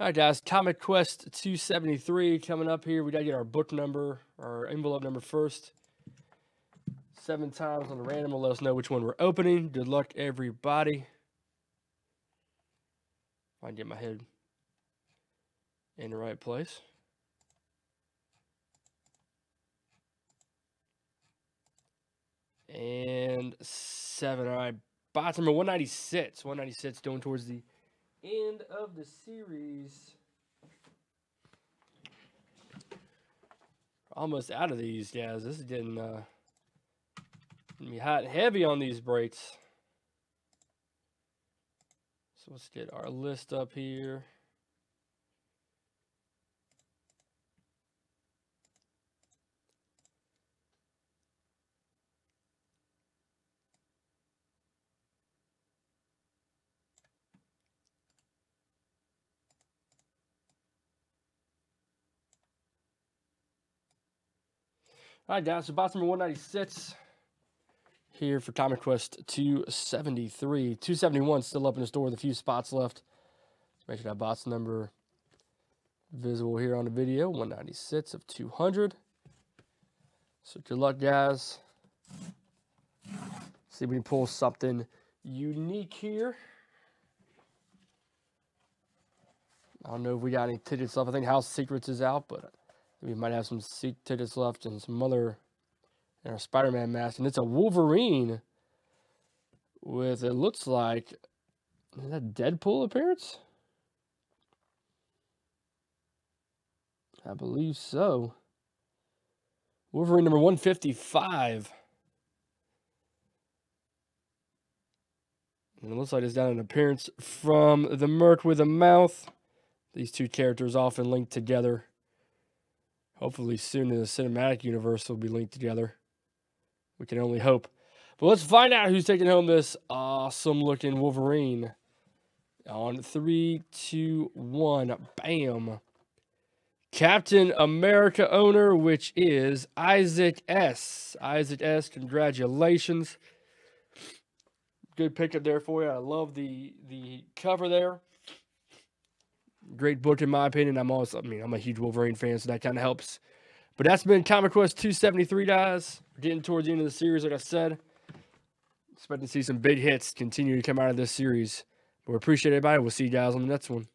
All right, guys, Comic Quest 273 coming up here. We got to get our book number, our envelope number first. 7 times on the random will let us know which one we're opening. Good luck, everybody. If I can get my head in the right place. And 7, all right. Box number 196. 196 going towards the end of the series. Almost out of these, guys. This is getting me hot and heavy on these breaks. So let's get our list up here. All right, guys, so box number 196 here for Comic Quest 273. 271 still up in the store with a few spots left. Let's make sure that box number visible here on the video. 196 of 200. So good luck, guys. See if we can pull something unique here. I don't know if we got any tickets left. I think House Secrets is out, but we might have some seat tickets left and some other in our Spider-Man mask. And it's a Wolverine with, it looks like, is that Deadpool appearance? I believe so. Wolverine number 155. And it looks like it's got an appearance from the Merc with a Mouth. These two characters often linked together. Hopefully soon in the cinematic universe will be linked together. We can only hope. But let's find out who's taking home this awesome-looking Wolverine. On 3, 2, 1. Bam. Captain America owner, which is Isaac S. Isaac S, congratulations. Good pickup there for you. I love the cover there. Great book, in my opinion. I'm a huge Wolverine fan, so that kind of helps. But that's been Comic Quest 273, guys. We're getting towards the end of the series, like I said. Expecting to see some big hits continue to come out of this series. But we appreciate everybody. We'll see you guys on the next one.